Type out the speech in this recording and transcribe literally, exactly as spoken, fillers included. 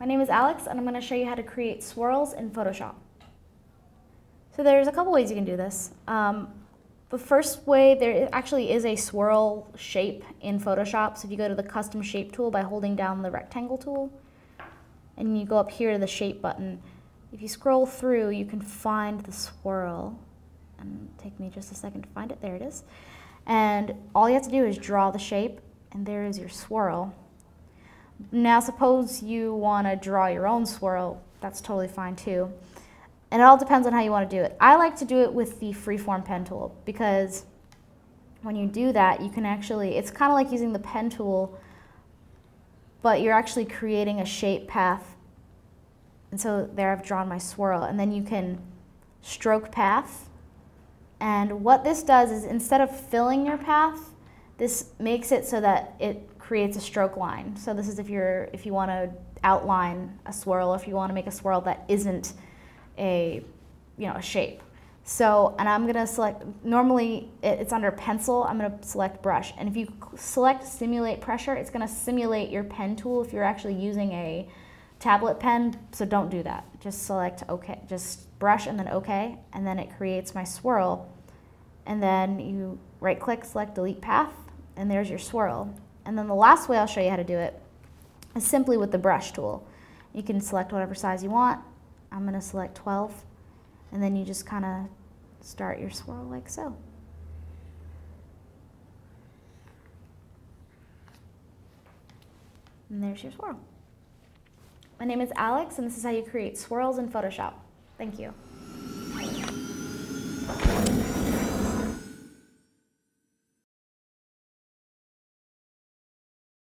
My name is Alex and I'm going to show you how to create swirls in Photoshop. So there's a couple ways you can do this. Um, the first way, there actually is a swirl shape in Photoshop. So if you go to the custom shape tool by holding down the rectangle tool and you go up here to the shape button, if you scroll through you can find the swirl. And take me just a second to find it. There it is. And all you have to do is draw the shape, and there is your swirl. Now suppose you want to draw your own swirl, that's totally fine too. And it all depends on how you want to do it. I like to do it with the freeform pen tool, because when you do that you can actually, it's kind of like using the pen tool, but you're actually creating a shape path. And so there I've drawn my swirl, and then you can stroke path. And what this does is, instead of filling your path, this makes it so that it creates a stroke line. So this is if you're if you want to outline a swirl, or if you want to make a swirl that isn't a you know a shape. So, and I'm gonna select, normally it's under pencil, I'm gonna select brush. And if you select simulate pressure, it's gonna simulate your pen tool if you're actually using a tablet pen, so don't do that. Just select okay, just brush and then okay, and then it creates my swirl. And then you right click, select delete path, and there's your swirl. And then the last way I'll show you how to do it is simply with the brush tool. You can select whatever size you want. I'm gonna select twelve, and then you just kinda start your swirl like so. And there's your swirl. My name is Alex, and this is how you create swirls in Photoshop. Thank you.